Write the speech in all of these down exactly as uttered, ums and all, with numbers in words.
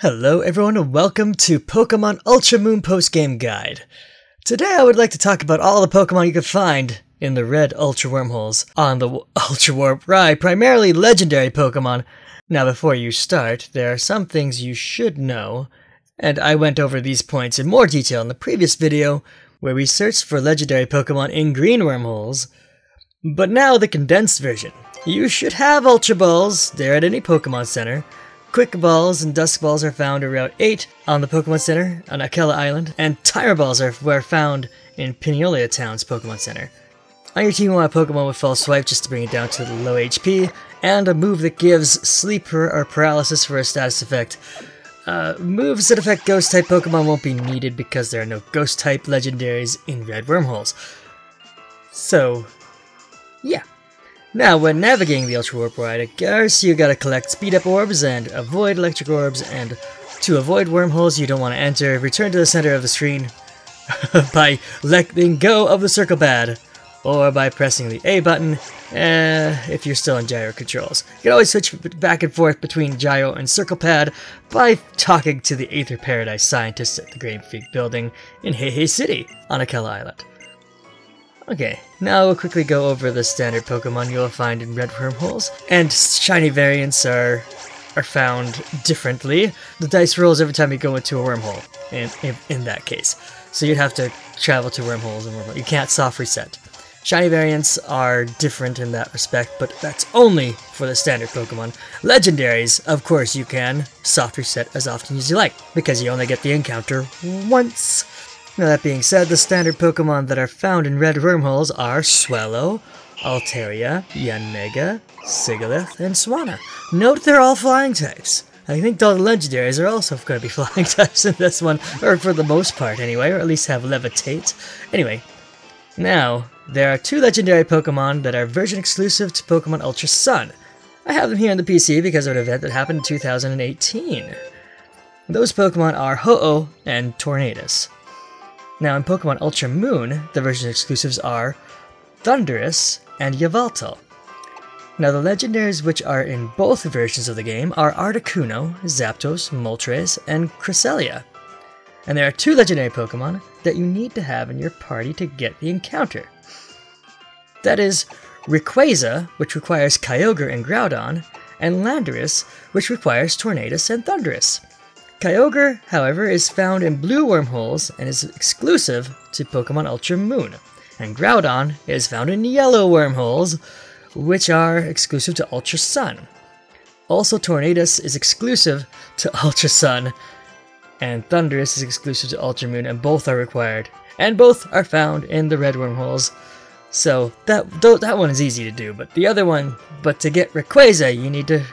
Hello everyone and welcome to Pokemon Ultra Moon Postgame Guide. Today I would like to talk about all the Pokemon you can find in the Red Ultra Wormholes on the Ultra Warp Ride, primarily legendary Pokemon. Now before you start, there are some things you should know, and I went over these points in more detail in the previous video where we searched for legendary Pokemon in green wormholes, but now the condensed version. You should have Ultra Balls there at any Pokemon Center. Quick Balls and Dusk Balls are found at Route eight on the Pokemon Center on Akala Island, and Tire Balls are were found in Pinolia Town's Pokemon Center. On your team, you want a Pokemon with False Swipe just to bring it down to the low H P, and a move that gives Sleeper or Paralysis for a status effect. Uh, moves that affect Ghost-type Pokemon won't be needed because there are no Ghost-type legendaries in Red Wormholes. So, yeah. Now, when navigating the Ultra Warp Ride, of course, you gotta collect Speed Up Orbs and avoid Electric Orbs, and to avoid wormholes you don't want to enter, return to the center of the screen by letting go of the circle pad, or by pressing the A button uh, if you're still in gyro controls. You can always switch back and forth between gyro and circle pad by talking to the Aether Paradise scientists at the Grand Feat building in Heahea City on Akala Island. Okay, now we'll quickly go over the standard Pokemon you'll find in Red Wormholes, and shiny variants are are found differently. The dice rolls every time you go into a wormhole, in, in, in that case. So you'd have to travel to wormholes and wormholes. You can't soft reset. Shiny variants are different in that respect, but that's only for the standard Pokemon. Legendaries, of course, you can soft reset as often as you like, because you only get the encounter once. Now that being said, the standard Pokemon that are found in Red Wormholes are Swellow, Altaria, Yanmega, Sigilyph, and Swanna. Note they're all flying types. I think all the legendaries are also going to be flying types in this one, or for the most part anyway, or at least have Levitate. Anyway, now, there are two legendary Pokemon that are version exclusive to Pokemon Ultra Sun. I have them here on the P C because of an event that happened in two thousand eighteen. Those Pokemon are Ho-Oh and Tornadus. Now, in Pokemon Ultra Moon, the version exclusives are Thundurus and Yveltal. Now, the legendaries which are in both versions of the game are Articuno, Zapdos, Moltres, and Cresselia. And there are two legendary Pokemon that you need to have in your party to get the encounter. That is Rayquaza, which requires Kyogre and Groudon, and Landorus, which requires Tornadus and Thundurus. Kyogre, however, is found in blue wormholes and is exclusive to Pokemon Ultra Moon, and Groudon is found in yellow wormholes, which are exclusive to Ultra Sun. Also, Tornadus is exclusive to Ultra Sun, and Thundurus is exclusive to Ultra Moon, and both are required, and both are found in the red wormholes. So that that one is easy to do, but the other one, but to get Rayquaza, you need to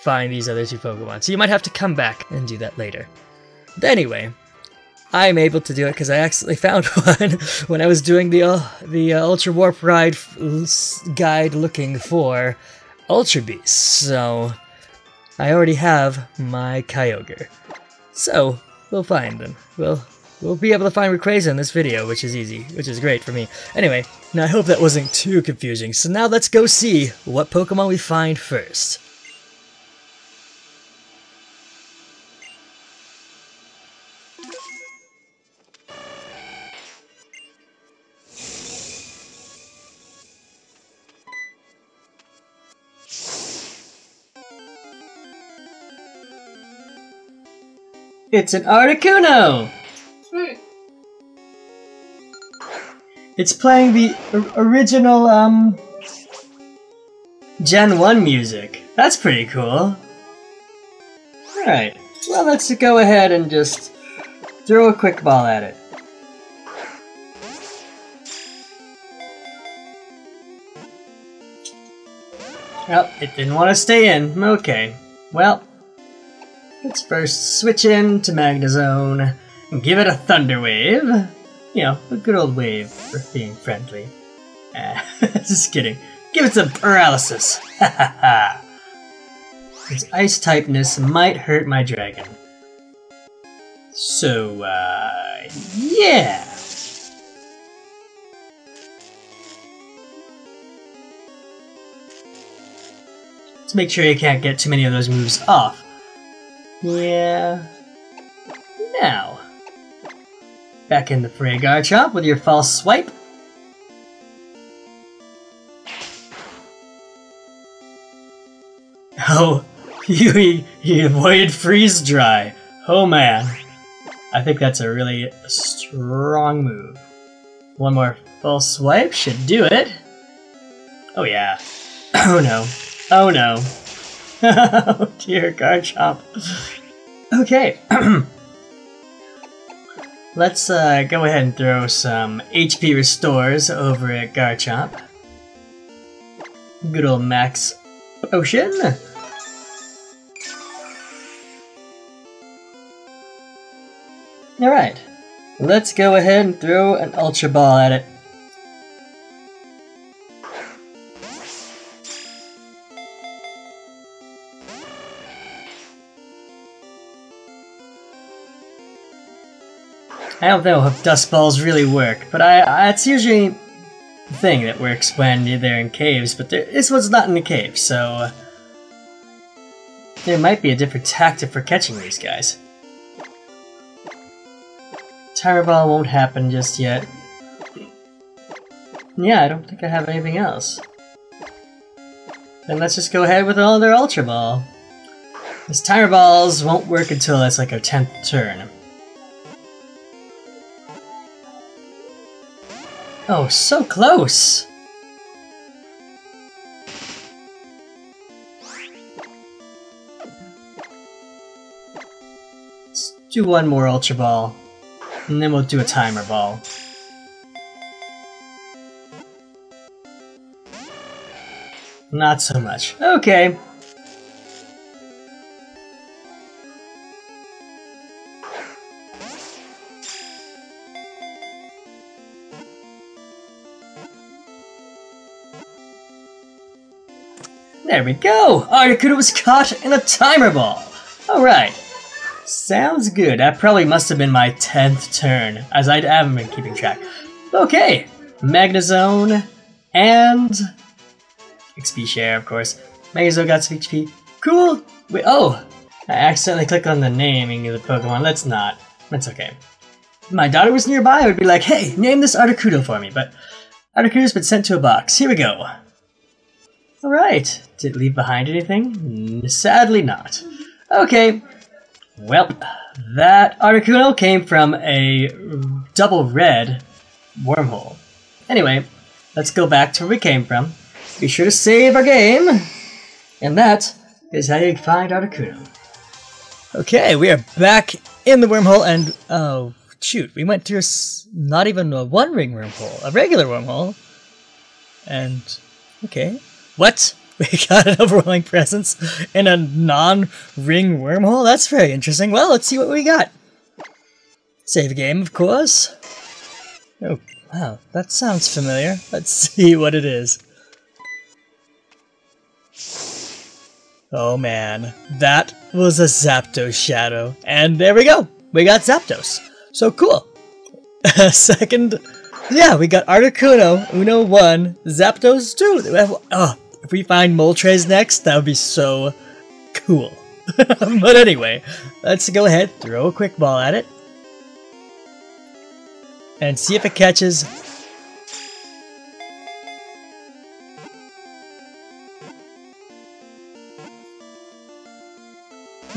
find these other two Pokemon, so you might have to come back and do that later. But anyway, I'm able to do it because I accidentally found one when I was doing the uh, the uh, Ultra Warp Ride guide looking for Ultra Beasts, so I already have my Kyogre. So, we'll find them. We'll, we'll be able to find Rayquaza in this video, which is easy, which is great for me. Anyway, now I hope that wasn't too confusing, so now let's go see what Pokemon we find first. It's an Articuno! Sweet. It's playing the original, um... Gen one music. That's pretty cool. Alright, well let's go ahead and just throw a quick ball at it. Well, it didn't want to stay in. Okay, well... let's first switch in to Magnezone and give it a Thunder Wave. You know, a good old wave for being friendly. Uh, just kidding. Give it some Paralysis. Ha ha ha. Its Ice typeness might hurt my dragon. So, uh, yeah. Let's make sure you can't get too many of those moves off. Yeah. Now. Back in the fray, Garchomp, with your false swipe. Oh, you, you avoided freeze dry. Oh man. I think that's a really strong move. One more false swipe should do it. Oh yeah. Oh no. Oh no. Oh dear, Garchomp. Okay. Let's uh, go ahead and throw some H P restores over at Garchomp. Good old Max Potion. Alright, let's go ahead and throw an Ultra Ball at it. I don't know if dust balls really work, but I, I it's usually the thing that works when they're in caves, but there, this one's not in a cave, so there might be a different tactic for catching these guys. Tire Ball won't happen just yet. Yeah, I don't think I have anything else. Then let's just go ahead with another Ultra Ball. These Tire Balls won't work until it's like our tenth turn. Oh, so close! Let's do one more Ultra Ball, and then we'll do a Timer Ball. Not so much. Okay! There we go! Articuno was caught in a Timer Ball! Alright. Sounds good. That probably must have been my tenth turn, as I haven't been keeping track. Okay! Magnezone and X P share, of course. Magnezone got some H P. Cool! Wait, oh! I accidentally clicked on the naming of the Pokemon. Let's not. That's okay. If my daughter was nearby, I would be like, hey, name this Articuno for me, but Articuno's been sent to a box. Here we go! Alright, did it leave behind anything? Sadly not. Okay, well, that Articuno came from a double red wormhole. Anyway, let's go back to where we came from. Be sure to save our game, and that is how you find Articuno. Okay, we are back in the wormhole, and oh, shoot, we went through not even a one ring wormhole, a regular wormhole, and okay. What? We got an overwhelming presence in a non-ring wormhole? That's very interesting. Well, let's see what we got. Save game, of course. Oh, wow, that sounds familiar. Let's see what it is. Oh man, that was a Zapdos shadow. And there we go! We got Zapdos. So cool! Second... Yeah, we got Articuno, Uno one, Zapdos two! We have, oh, if we find Moltres next, that would be so cool. But anyway, let's go ahead, throw a quick ball at it. And see if it catches.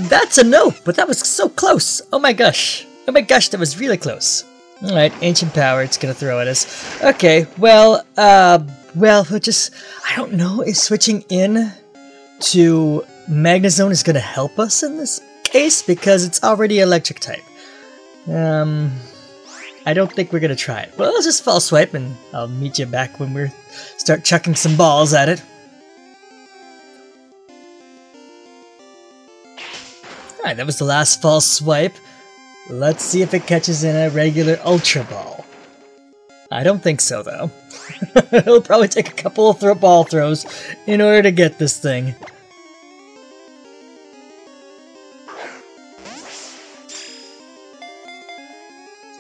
That's a no, but that was so close! Oh my gosh! Oh my gosh, that was really close. Alright, Ancient Power, it's gonna throw at us. Okay, well, uh, well, we'll just, I don't know if switching in to Magnezone is gonna help us in this case, because it's already Electric type. Um, I don't think we're gonna try it. Well, let's just False Swipe, and I'll meet you back when we start chucking some balls at it. Alright, that was the last False Swipe. Let's see if it catches in a regular Ultra Ball. I don't think so, though. It'll probably take a couple of throw ball throws in order to get this thing.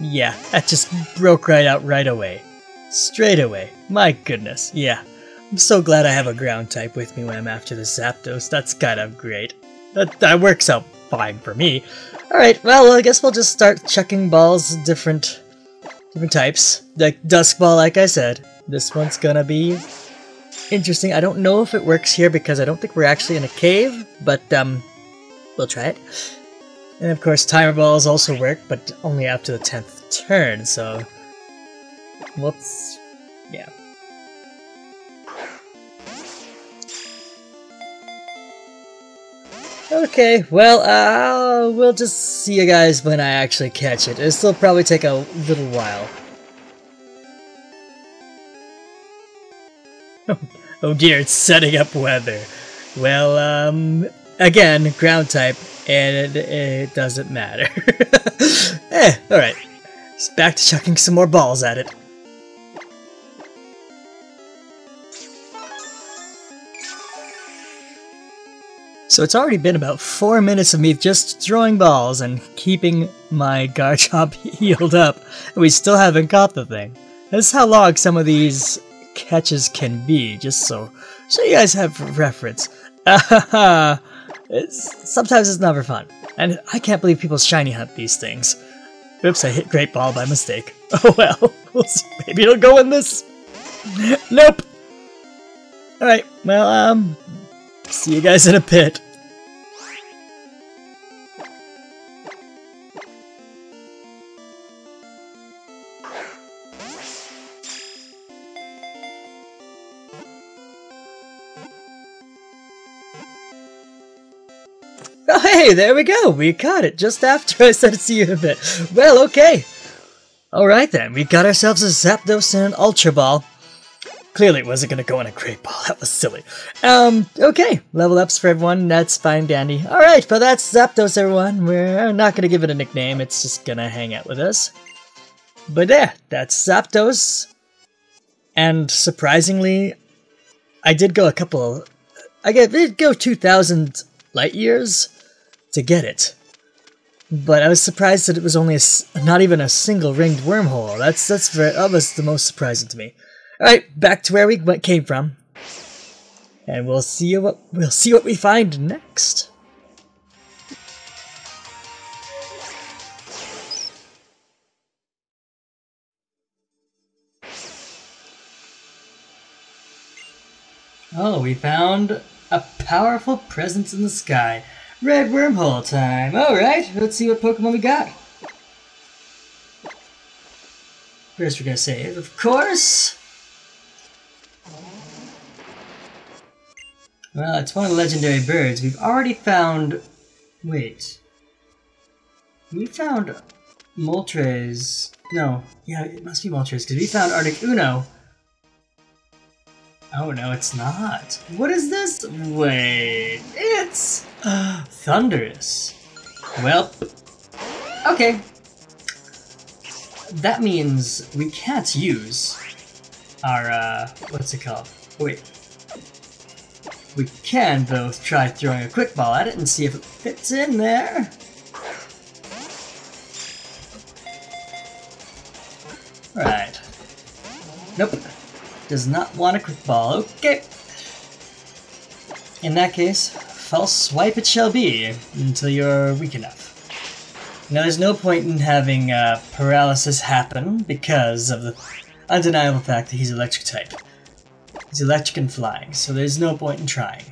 Yeah, that just broke right out right away. Straight away. My goodness, yeah. I'm so glad I have a ground type with me when I'm after the Zapdos. That's kind of great. That, that works out fine for me. Alright, well, I guess we'll just start chucking balls different different types. Like Dusk Ball, like I said. This one's gonna be interesting. I don't know if it works here because I don't think we're actually in a cave, but um, we'll try it. And of course, Timer Balls also work, but only after the tenth turn, so... Whoops. Yeah. Okay, well, uh, we'll just see you guys when I actually catch it. It'll still probably take a little while. Oh dear, it's setting up weather. Well, um, again, ground type, and it, it doesn't matter. Eh, alright. Just back to chucking some more balls at it. So it's already been about four minutes of me just throwing balls and keeping my Garchomp healed up, and we still haven't caught the thing. That's how long some of these catches can be, just so so you guys have reference. It's, sometimes it's never fun, and I can't believe people shiny hunt these things. Oops, I hit Great Ball by mistake. Oh well, we'll see. Maybe it'll go in this. Nope. Alright, well, um... see you guys in a bit. Oh hey, there we go! We caught it just after I said see you in a bit. Well, okay. Alright then, we got ourselves a Zapdos and an Ultra Ball. Clearly it wasn't going to go in a Great Ball, that was silly. Um, okay, level ups for everyone, that's fine, dandy. Alright, but that's Zapdos, everyone. We're not going to give it a nickname, it's just going to hang out with us. But there, yeah, that's Zapdos. And surprisingly, I did go a couple, I did go two thousand light years to get it. But I was surprised that it was only a, not even a single ringed wormhole. That's, that's very, almost the most surprising to me. Alright, back to where we came from, and we'll see what we'll see what we find next. Oh, we found a powerful presence in the sky. Red Wormhole time. Alright, let's see what Pokemon we got. First we're gonna save, of course. Well, it's one of the legendary birds. We've already found... Wait. We found Moltres... No. Yeah, it must be Moltres, because we found Articuno. Oh, no, it's not. What is this? Wait. It's... Uh, Thundurus. Well... Okay. That means we can't use our, uh... what's it called? Wait. We can, though, try throwing a quick ball at it and see if it fits in there. Right. Nope. Does not want a quick ball. Okay. In that case, false swipe it shall be until you're weak enough. Now, there's no point in having uh, paralysis happen because of the undeniable fact that he's electric type. He's electric and flying, so there's no point in trying.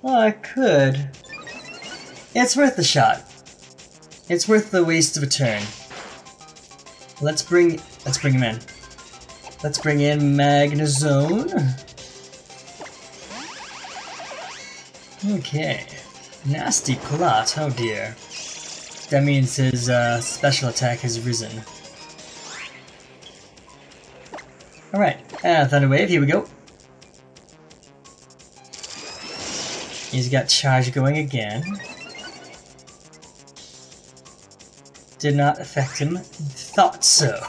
Well, I could. It's worth the shot. It's worth the waste of a turn. Let's bring let's bring him in. Let's bring in Magnezone. Okay. Nasty plot, oh dear. That means his uh, special attack has risen. Alright, uh, Thunder Wave, here we go. He's got charge going again. Did not affect him. Thought so.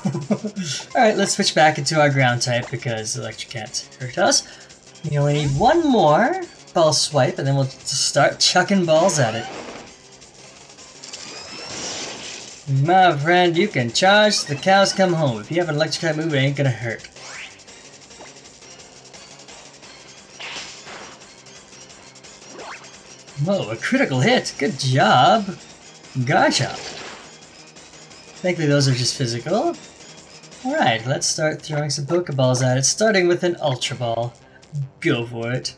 Alright, let's switch back into our ground type because electric can't hurt us. We only need one more ball swipe and then we'll start chucking balls at it. My friend, you can charge till the cows come home. If you have an electric type move, it ain't gonna hurt. Whoa, a critical hit! Good job! Gotcha! Thankfully those are just physical. Alright, let's start throwing some Pokeballs at it, starting with an Ultra Ball. Go for it.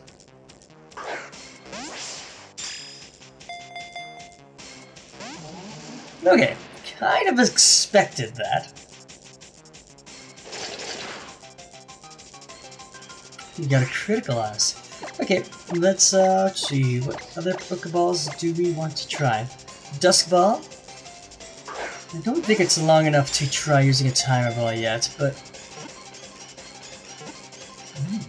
Okay, kind of expected that. You got a critical on us. Okay, let's uh, see, what other Pokeballs do we want to try? Dusk Ball? I don't think it's long enough to try using a timer ball yet, but... Mm.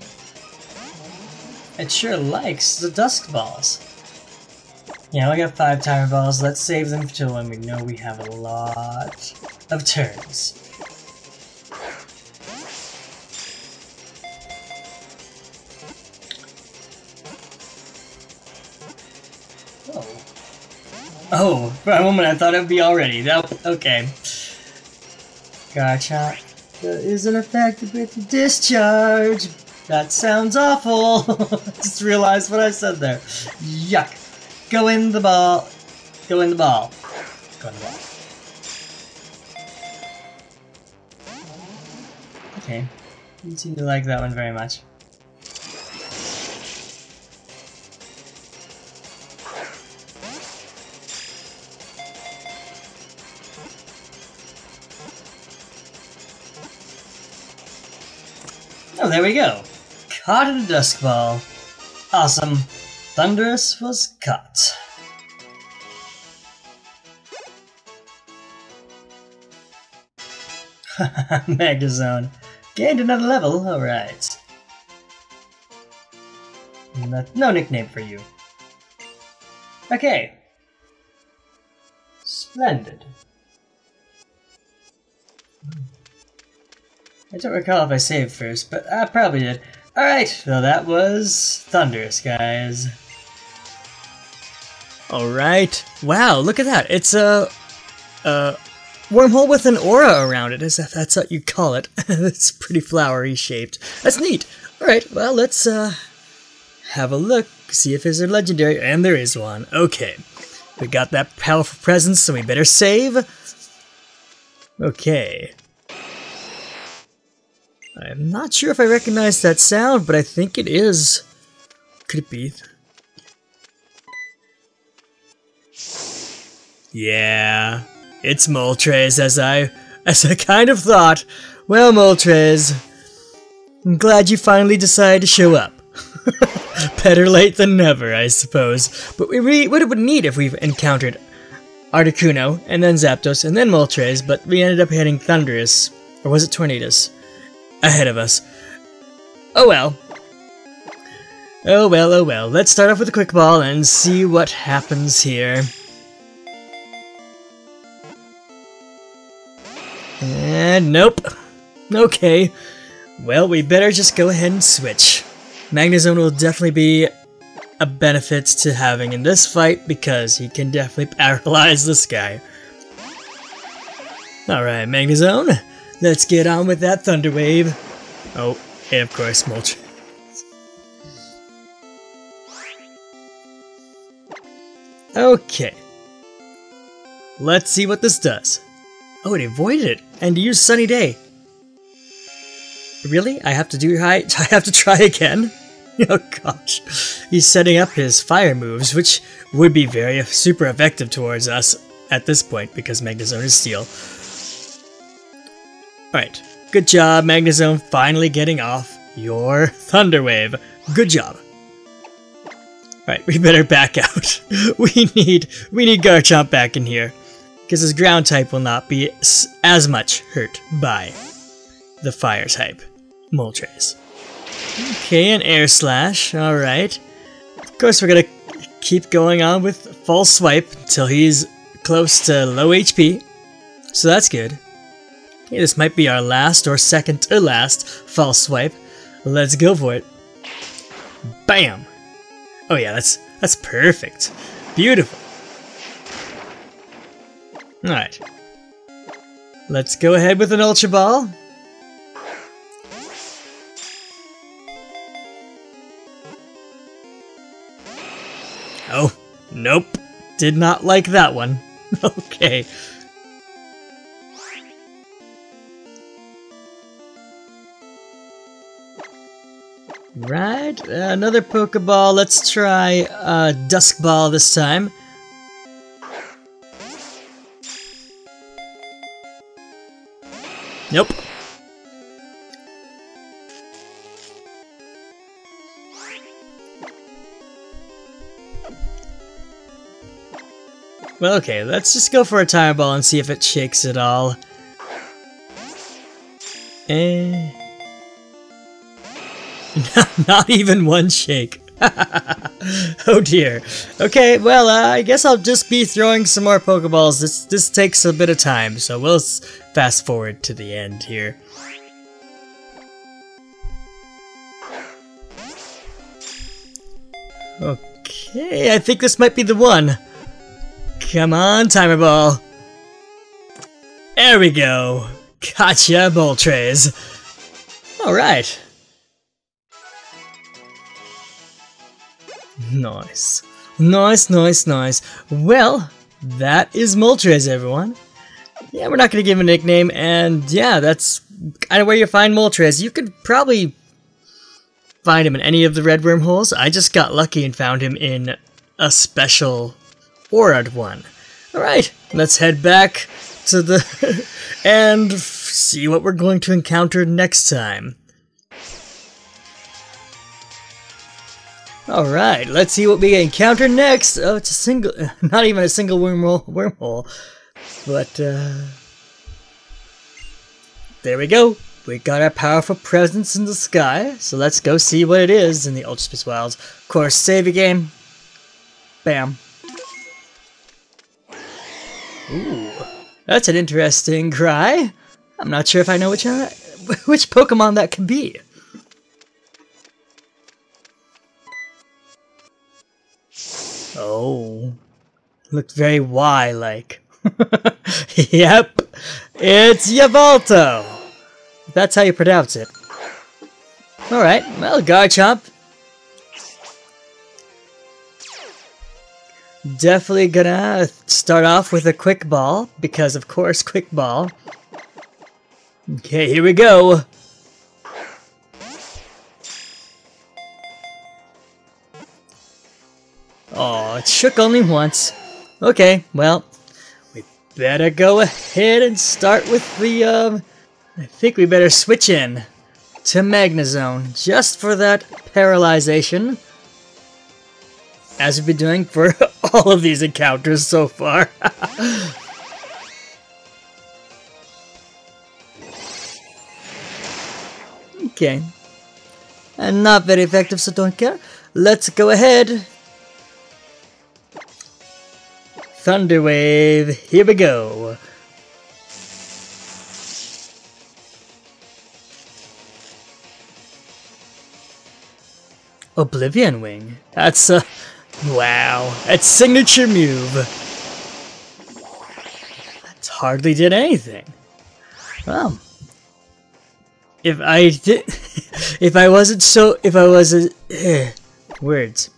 It sure likes the Dusk Balls. Yeah, we got five timer balls, let's save them till when we know we have a lot of turns. Oh, for a moment I thought it would be already. Nope, okay. Gotcha. There is an effective bit to discharge. That sounds awful. Just realized what I said there. Yuck. Go in the ball. Go in the ball. Go in the ball. Okay. Didn't seem to like that one very much. Oh, there we go. Caught in a Dusk Ball. Awesome. Thundurus was caught. Haha, Magnezone. Gained another level, alright. No, no nickname for you. Okay. Splendid. I don't recall if I saved first, but I probably did. Alright, so that was Thundurus, guys. Alright. Wow, look at that. It's a, a wormhole with an aura around it, as if that's what you call it. It's pretty flowery shaped. That's neat. Alright, well, let's uh, have a look, see if there's a legendary. And there is one. Okay. We got that powerful presence, so we better save. Okay. I'm not sure if I recognize that sound, but I think it is. Could it be? Yeah, it's Moltres, as I as I kind of thought. Well, Moltres, I'm glad you finally decided to show up. Better late than never, I suppose. But we really would have been neat if we've encountered Articuno, and then Zapdos, and then Moltres, but we ended up hitting Thundurus, or was it Tornadus? Ahead of us. Oh well. Oh well, oh well. Let's start off with a quick ball and see what happens here. And nope. Okay. Well, we better just go ahead and switch. Magnezone will definitely be a benefit to having in this fight because he can definitely paralyze this guy. Alright, Magnezone. Let's get on with that Thunder Wave. Oh, and of course, Moltres. Okay. Let's see what this does. Oh, it avoided it and used Sunny Day. Really? I have to do high. I have to try again? Oh gosh. He's setting up his fire moves, which would be very super effective towards us at this point because Magnezone is steel. Alright, good job, Magnezone, finally getting off your Thunder Wave. Good job. Alright, we better back out. we need we need Garchomp back in here, because his ground type will not be as much hurt by the fire type, Moltres. Okay, an Air Slash, alright. Of course, we're going to keep going on with full swipe until he's close to low H P, so that's good. Okay, this might be our last or second to last false swipe. Let's go for it. Bam! Oh yeah, that's that's perfect. Beautiful. Alright. Let's go ahead with an Ultra Ball. Oh, Nope. Did not like that one. Okay. Right, another Pokeball. Let's try uh, Dusk Ball this time. Nope. Well, okay, let's just go for a Tire Ball and see if it shakes at all. Eh... Not even one shake. Oh dear. Okay, well, uh, I guess I'll just be throwing some more Pokeballs. This, this takes a bit of time, so we'll fast forward to the end here. Okay, I think this might be the one. Come on, Timer Ball. There we go. Gotcha, Moltres. Alright. Nice. Nice, nice, nice. Well, that is Moltres, everyone. Yeah, we're not going to give him a nickname, and yeah, that's kind of where you find Moltres. You could probably find him in any of the Red Wormholes. I just got lucky and found him in a special Aura'd one. Alright, let's head back to the... and see what we're going to encounter next time. Alright, let's see what we encounter next! Oh, it's a single... not even a single wormhole, wormhole. But, uh... there we go! We got our powerful presence in the sky, so let's go see what it is in the Ultra Space Wilds. Of course, save a game. Bam. Ooh, that's an interesting cry. I'm not sure if I know which, uh, which Pokemon that could be. Oh, looked very Y-like. Yep, it's Yveltal. That's how you pronounce it. Alright, well, Garchomp. Definitely gonna start off with a Quick Ball, because of course, Quick Ball. Okay, here we go. Oh, it shook only once. Okay, well, we better go ahead and start with the, um... I think we better switch in to Magnezone, just for that paralyzation. As we've been doing for all of these encounters so far. Okay. And not very effective, so don't care. Let's go ahead. Thunder Wave, here we go. Oblivion Wing. That's a... wow. That's signature move. That hardly did anything. Well, if I did... if I wasn't so... if I wasn't... Uh, words.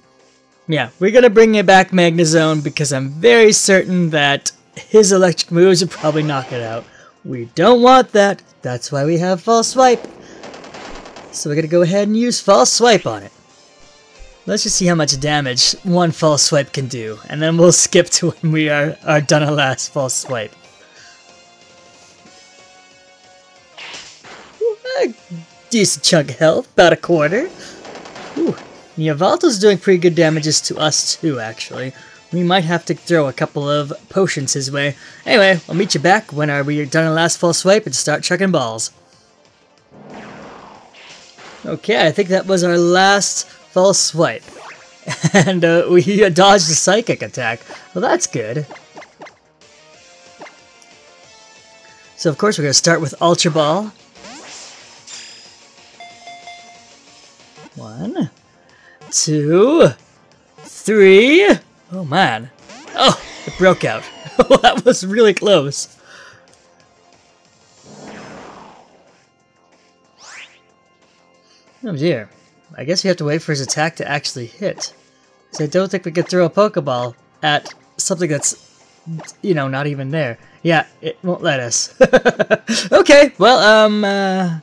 Yeah, we're gonna bring it back Magnezone because I'm very certain that his electric moves would probably knock it out. We don't want that. That's why we have False Swipe. So we're gonna go ahead and use False Swipe on it. Let's just see how much damage one False Swipe can do, and then we'll skip to when we are, are done our last False Swipe. Ooh, a decent chunk of health, about a quarter. Ooh. Yveltal's doing pretty good damages to us too, actually. We might have to throw a couple of potions his way. Anyway, I'll meet you back when we're done our last False Swipe and start chucking balls. Okay, I think that was our last False Swipe. And uh, we dodged the Psychic attack. Well, that's good. So of course we're going to start with Ultra Ball. One... two, three, oh man, oh, it broke out. Oh, that was really close. Oh dear, I guess we have to wait for his attack to actually hit, because I don't think we could throw a Pokeball at something that's, you know, not even there. Yeah, it won't let us. Okay, well, um, uh,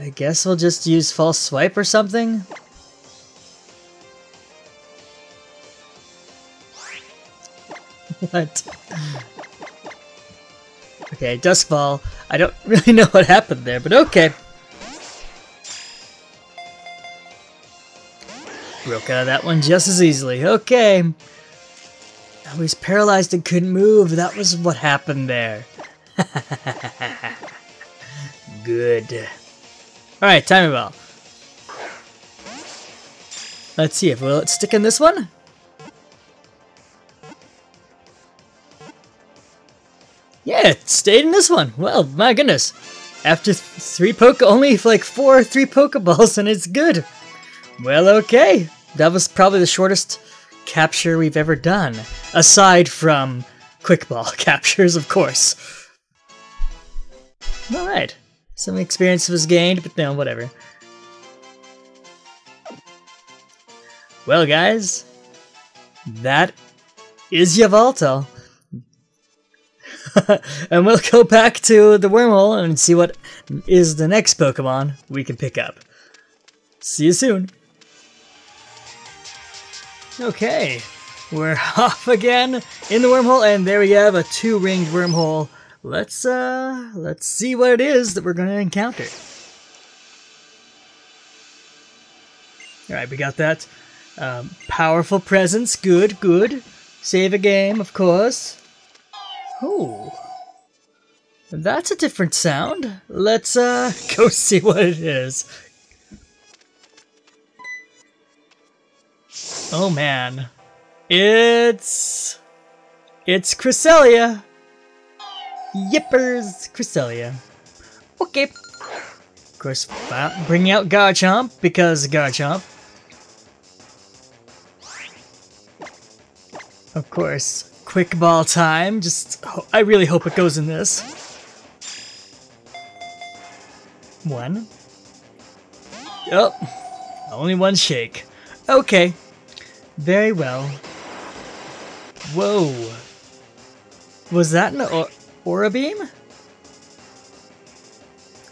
I guess we'll just use false swipe or something. What? Okay, Duskball. I don't really know what happened there, but okay. Broke out of that one just as easily. Okay. I was paralyzed and couldn't move. That was what happened there. Good. Alright, Timey Ball. Let's see if will it stick in this one? Yeah, it stayed in this one. Well, my goodness. After th three poke, only like four or three Pokeballs and it's good. Well, okay. That was probably the shortest capture we've ever done. Aside from quickball captures, of course. Alright. Some experience was gained, but no, whatever. Well, guys. That is Yveltal. And we'll go back to the wormhole and see what is the next Pokemon we can pick up. See you soon. Okay, we're off again in the wormhole, and there we have a two-ringed wormhole. Let's uh, let's see what it is that we're gonna encounter. All right, we got that um, powerful presence. Good, good. Save a game, of course. Oh, that's a different sound. Let's uh, go see what it is. Oh man, it's... it's Cresselia! Yippers, Cresselia. Okay. Of course, bring out Garchomp, because Garchomp. Of course, quick ball time, just... I really hope it goes in this. One. Oh, only one shake. Okay. Very well. Whoa. Was that an or aura beam?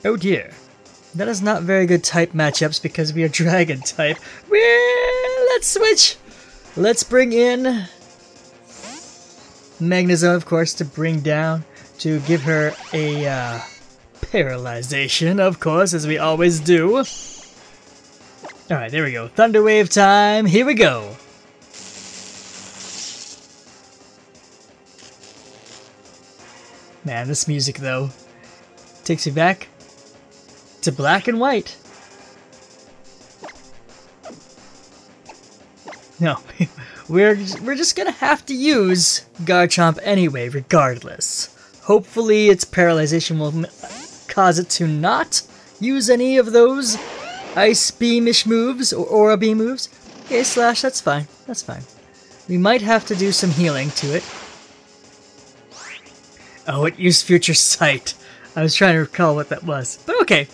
Oh dear. That is not very good type matchups because we are dragon type. We're... let's switch! Let's bring in Magnezone, of course, to bring down, to give her a uh, paralyzation, of course, as we always do. Alright, there we go. Thunder Wave time. Here we go. Man, this music, though, takes me back to black and white. No, we're, we're just gonna have to use Garchomp anyway, regardless. Hopefully its paralyzation will cause it to not use any of those Ice Beamish moves, or Aura Beam moves. Okay, Slash, that's fine, that's fine. We might have to do some healing to it. Oh, it used Future Sight. I was trying to recall what that was, but okay.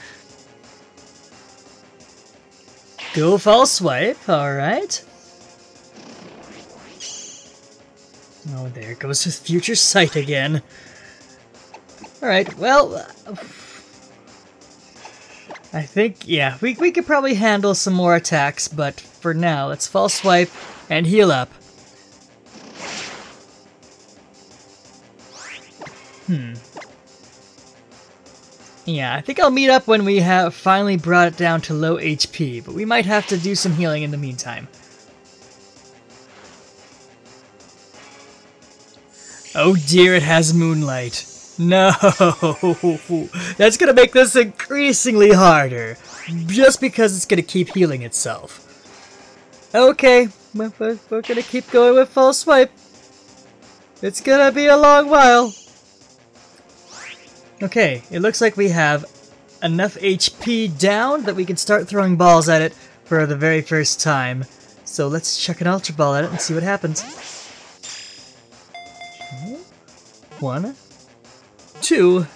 Go False Swipe, alright. Oh, there goes with Future Sight again. Alright, well... Uh, I think, yeah, we, we could probably handle some more attacks, but for now, let's false swipe and heal up. Hmm. Yeah, I think I'll meet up when we have finally brought it down to low H P, but we might have to do some healing in the meantime. Oh dear, it has Moonlight. No, that's going to make this increasingly harder, just because it's going to keep healing itself. Okay, we're, we're going to keep going with False Swipe. It's going to be a long while. Okay, it looks like we have enough H P down that we can start throwing balls at it for the very first time. So let's chuck an Ultra Ball at it and see what happens. One. Two.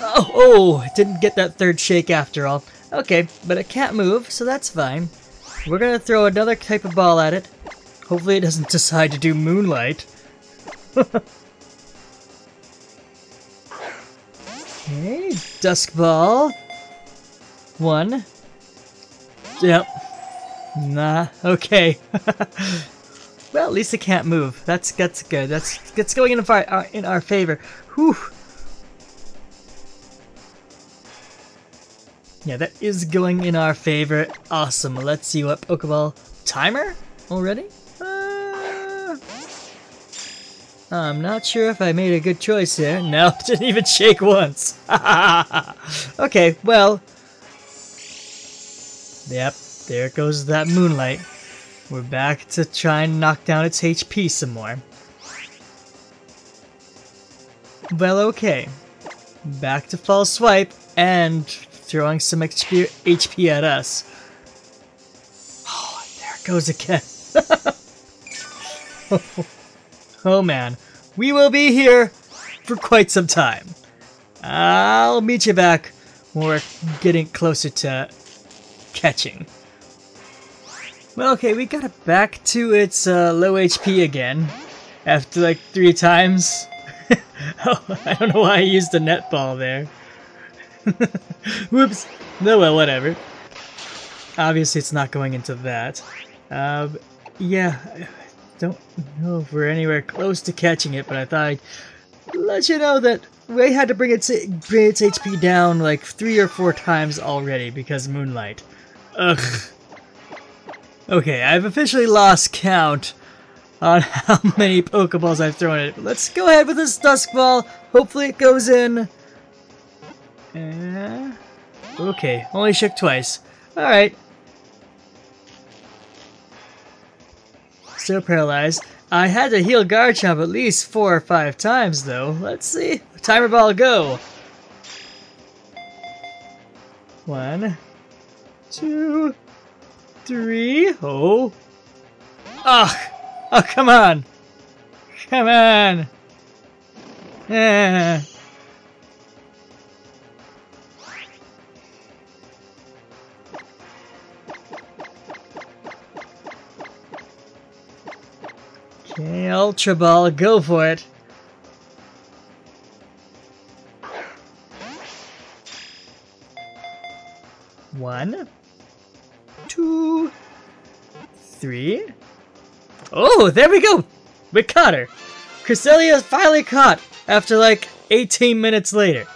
Oh, oh, it didn't get that third shake after all. Okay, but it can't move, so that's fine. We're gonna throw another type of ball at it. Hopefully it doesn't decide to do Moonlight. Okay, Dusk Ball. One. Yep. Nah, okay. Well, at least it can't move. That's that's good. That's that's going in our uh, in our favor. Whew. Yeah, that is going in our favor. Awesome. Let's see what Pokeball timer already. Uh, I'm not sure if I made a good choice there. No, it didn't even shake once. Okay, well. Yep, there goes that Moonlight. We're back to try and knock down its H P some more. Well, okay. Back to False Swipe and throwing some H P at us. Oh, there it goes again. oh, oh man, we will be here for quite some time. I'll meet you back when we're getting closer to catching. Well, okay, we got it back to its uh, low H P again, after like three times. Oh, I don't know why I used the netball there. Whoops. No, well, whatever. Obviously, it's not going into that. Um, yeah, I don't know if we're anywhere close to catching it, but I thought I'd let you know that we had to bring its, bring its H P down like three or four times already because Moonlight. Ugh. Okay, I've officially lost count on how many Pokeballs I've thrown at it. Let's go ahead with this Dusk Ball. Hopefully it goes in. Uh, okay, only shook twice. Alright. Still paralyzed. I had to heal Garchomp at least four or five times, though. Let's see. Timer Ball, go. One. Two. Three. Oh. Oh. Oh, come on. Come on. Yeah. Okay, Ultra Ball, go for it. One. Two, three. Oh, there we go! We caught her! Cresselia finally caught after like eighteen minutes later.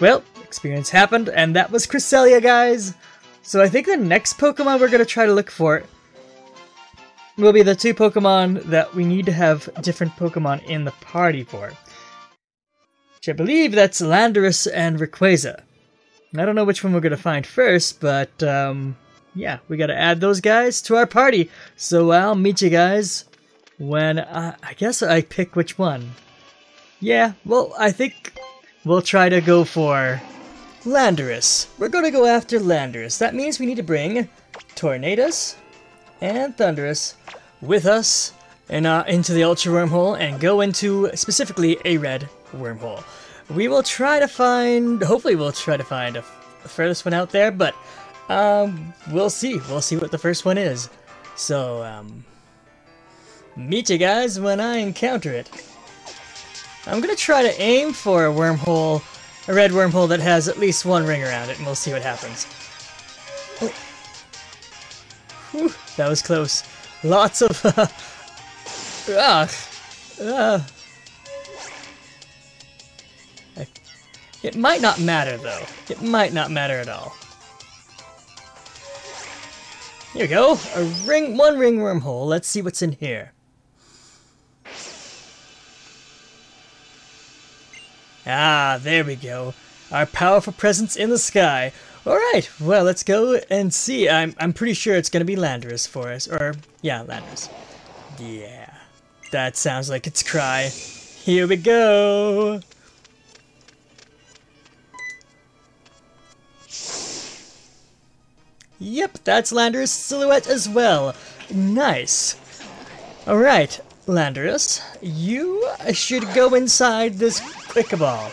Well, experience happened, and that was Cresselia, guys. So I think the next Pokemon we're going to try to look for will be the two Pokemon that we need to have different Pokemon in the party for. Which I believe that's Landorus and Rayquaza. I don't know which one we're going to find first, but, um, yeah, we got to add those guys to our party. So I'll meet you guys when, I, I guess I pick which one. Yeah, well, I think we'll try to go for Landorus. We're going to go after Landorus. That means we need to bring Tornadus and Thundurus with us and uh, into the Ultra Wormhole and go into, specifically, a Red Wormhole. We will try to find, hopefully we'll try to find a, the furthest one out there, but um, we'll see. We'll see what the first one is. So, um, meet you guys when I encounter it. I'm going to try to aim for a wormhole, a red wormhole that has at least one ring around it, and we'll see what happens. Oh. Whew, that was close. Lots of, uh, uh, uh It might not matter, though. It might not matter at all. Here we go. A ring, one ring wormhole. Let's see what's in here. Ah, there we go. Our powerful presence in the sky. All right. Well, let's go and see. I'm, I'm pretty sure it's going to be Landorus for us. Or, yeah, Landorus. Yeah. That sounds like its cry. Here we go. Yep, that's Landorus' silhouette as well. Nice. Alright, Landorus, you should go inside this Quickball.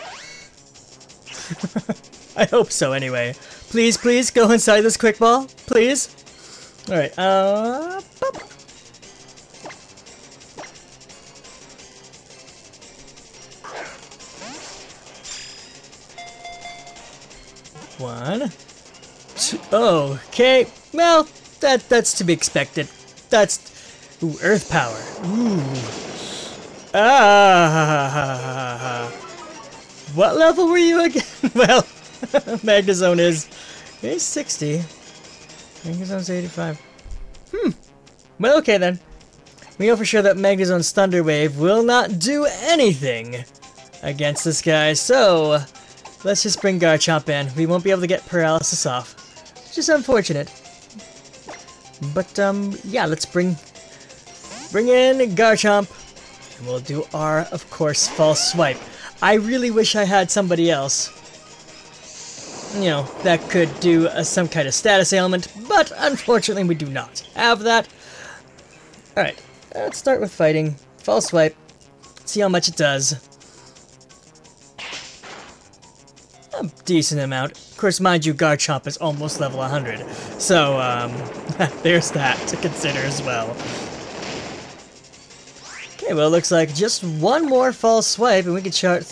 I hope so, anyway. Please, please, go inside this Quickball. Please. Alright, uh... Pop. One. Two. Oh, okay. Well, that that's to be expected. That's... Ooh, Earth Power. Ooh. Ah! What level were you again? Well, Magnezone is... It's sixty. Magnezone's eighty-five. Hmm. Well, okay then. We know for sure that Magnezone's Thunder Wave will not do anything against this guy, so... Let's just bring Garchomp in. We won't be able to get Paralysis off. Just unfortunate. But, um, yeah, let's bring... Bring in Garchomp. And we'll do our, of course, False Swipe. I really wish I had somebody else, you know, that could do uh, some kind of status ailment, but unfortunately we do not have that. Alright, let's start with fighting. False Swipe. See how much it does. A decent amount. Of course, mind you, Garchomp is almost level one hundred. So, um, there's that to consider as well. Okay, well, it looks like just one more False Swipe and we could chart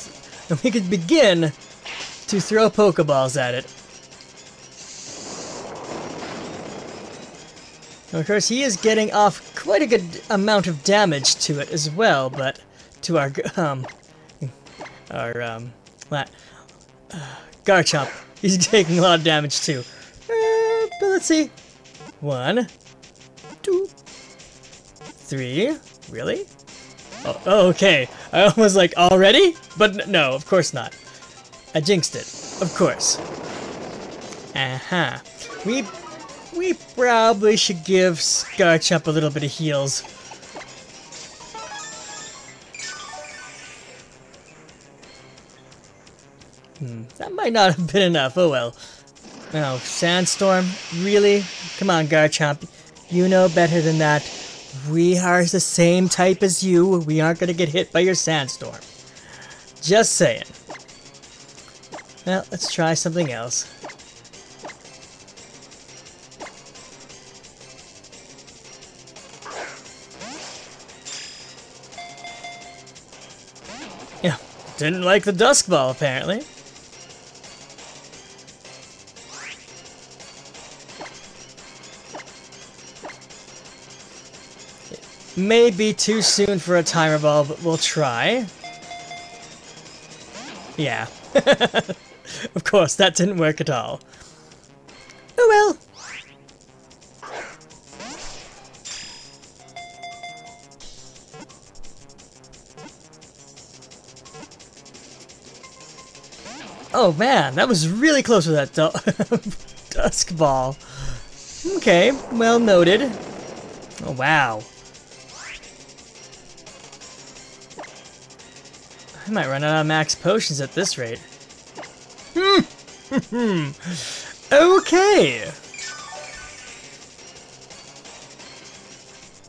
and we could begin to throw Pokeballs at it. And of course, he is getting off quite a good amount of damage to it as well, but to our um our um uh, Garchomp, he's taking a lot of damage too. Uh, but let's see. One, two, three. Really? Oh, oh, okay. I was like, already? But n no, of course not. I jinxed it. Of course. Uh-huh. We, we probably should give Garchomp a little bit of heals. Hmm. That might not have been enough. Oh, well. Oh, Sandstorm? Really? Come on, Garchomp. You know better than that. We are the same type as you. We aren't going to get hit by your Sandstorm. Just saying. Well, let's try something else. Yeah, didn't like the Dusk Ball, apparently. May be too soon for a timer ball, but we'll try. Yeah. Of course, that didn't work at all. Oh well. Oh man, that was really close with that du Dusk Ball. Okay, well noted. Oh wow. I might run out of max potions at this rate. Hmm. Okay.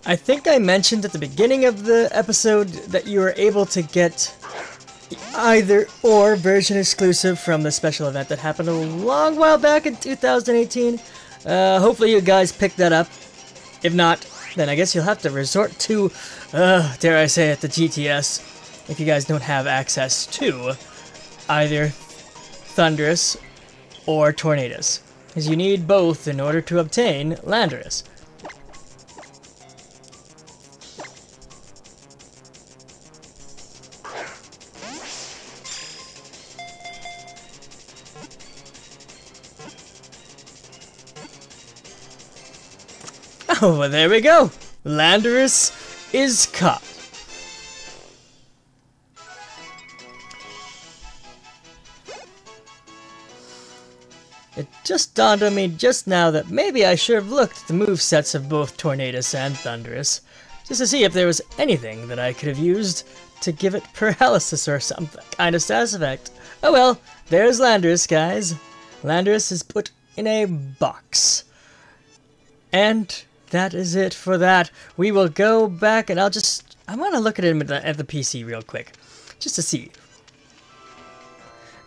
I think I mentioned at the beginning of the episode that you were able to get either or version exclusive from the special event that happened a long while back in two thousand eighteen. Uh, hopefully you guys picked that up. If not, then I guess you'll have to resort to, uh, dare I say it, the G T S. If you guys don't have access to either Thundurus or Tornadus, because you need both in order to obtain Landorus. Oh, well, there we go! Landorus is caught. It just dawned on me just now that maybe I should have looked at the movesets of both Tornadus and Thundurus, just to see if there was anything that I could have used to give it paralysis or some kind of status effect. Oh well, there's Landorus, guys. Landorus is put in a box. And that is it for that. We will go back and I'll just... I want to look at him at the, at the P C real quick, just to see.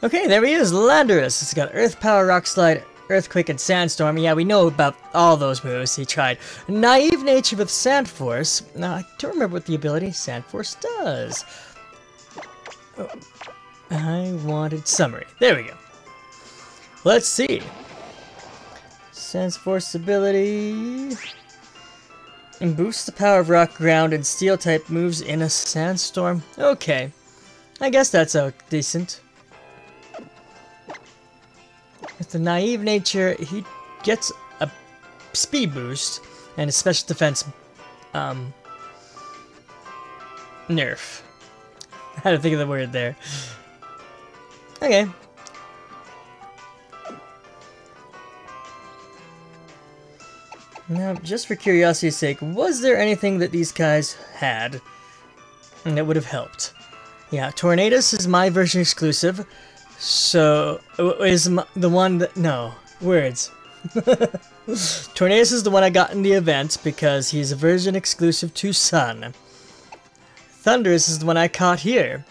Okay, there he is, Landorus. It's got Earth Power, Rock Slide, Earthquake and Sandstorm, yeah, we know about all those moves he tried. Naive Nature with Sand Force. Now, I don't remember what the ability Sand Force does. Oh, I wanted summary. There we go. Let's see. Sand Force ability. And boosts the power of rock, ground, and steel type moves in a sandstorm. Okay. I guess that's uh, decent. With the Naive Nature, he gets a speed boost and a special defense um, nerf. I had to think of the word there. Okay. Now, just for curiosity's sake, was there anything that these guys had that would have helped? Yeah, Tornadus is my version exclusive. So, is the one that... No, words. Tornadus is the one I got in the event because he's a version exclusive to Sun. Thundurus is the one I caught here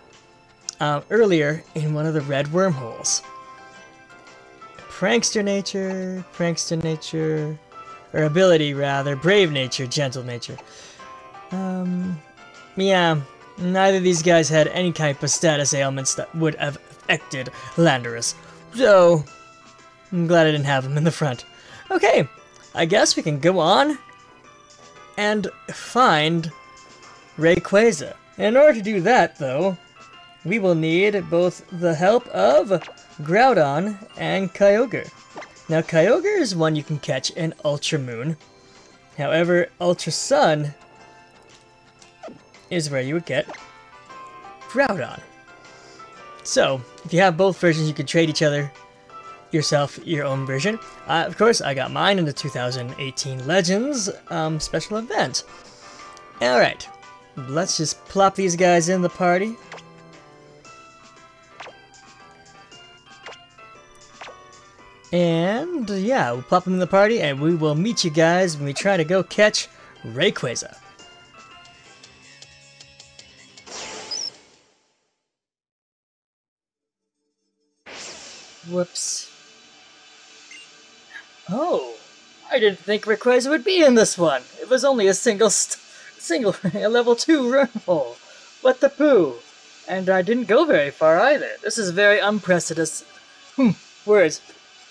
uh, earlier in one of the Red Wormholes. Prankster Nature, Prankster Nature, or ability rather, Brave Nature, Gentle Nature. Um, yeah, neither of these guys had any type of status ailments that would have affected Landorus, so I'm glad I didn't have him in the front. Okay, I guess we can go on and find Rayquaza. In order to do that, though, we will need both the help of Groudon and Kyogre. Now, Kyogre is one you can catch in Ultra Moon. However, Ultra Sun is where you would get Groudon. So, if you have both versions, you can trade each other, yourself, your own version. Uh, of course, I got mine in the two thousand eighteen Legends um, special event. Alright. Let's just plop these guys in the party. And yeah, we'll plop them in the party and we will meet you guys when we try to go catch Rayquaza. Whoops. Oh, I didn't think Rayquaza would be in this one. It was only a single st Single, a level two wormhole. What the poo? And I didn't go very far either. This is very unprecedented. Hmm, words.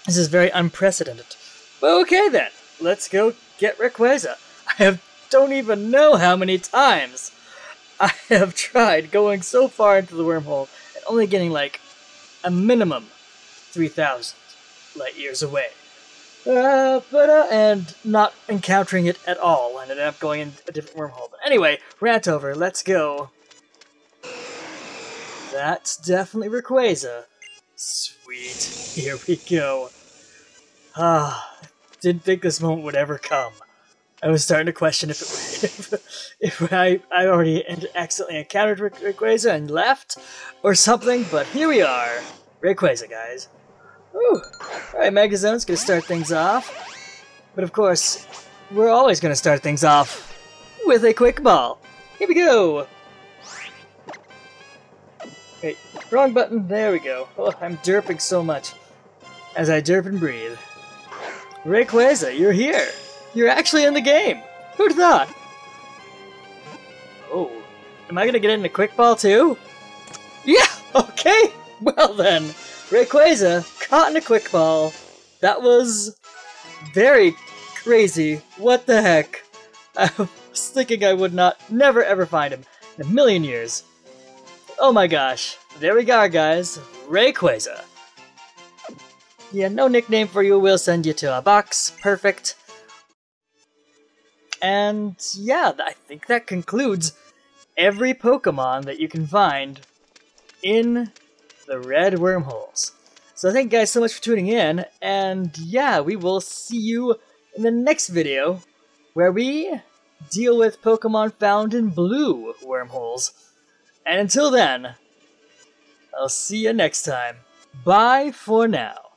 This is very unprecedented. Well, okay then. Let's go get Rayquaza. I have don't even know how many times I have tried going so far into the wormhole and only getting like a minimum three thousand light years away. Uh, but, uh, and not encountering it at all. I ended up going in a different wormhole. But anyway, rant over. Let's go. That's definitely Rayquaza. Sweet. Here we go. Ah, didn't think this moment would ever come. I was starting to question if it, if, if I, I already accidentally encountered Rayquaza and left or something, but here we are. Rayquaza, guys. Ooh. Alright, Magazone's gonna start things off. But of course, we're always gonna start things off with a quick ball. Here we go! Wait, wrong button. There we go. Oh, I'm derping so much. As I derp and breathe. Rayquaza, you're here! You're actually in the game! Who'd thought? Oh. Am I gonna get in a quick ball too? Yeah! Okay! Well then, Rayquaza caught in a quick ball. That was very crazy. What the heck? I was thinking I would not never ever find him in a million years. Oh my gosh. There we go, guys. Rayquaza. Yeah, no nickname for you. We'll send you to a box. Perfect. And yeah, I think that concludes every Pokemon that you can find in the Red Wormholes. So thank you guys so much for tuning in, and yeah, we will see you in the next video where we deal with Pokemon found in blue wormholes. And until then, I'll see you next time. Bye for now.